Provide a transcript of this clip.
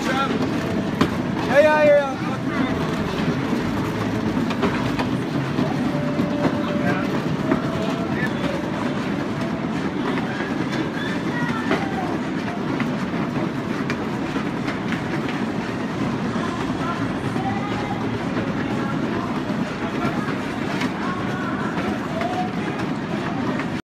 Good job.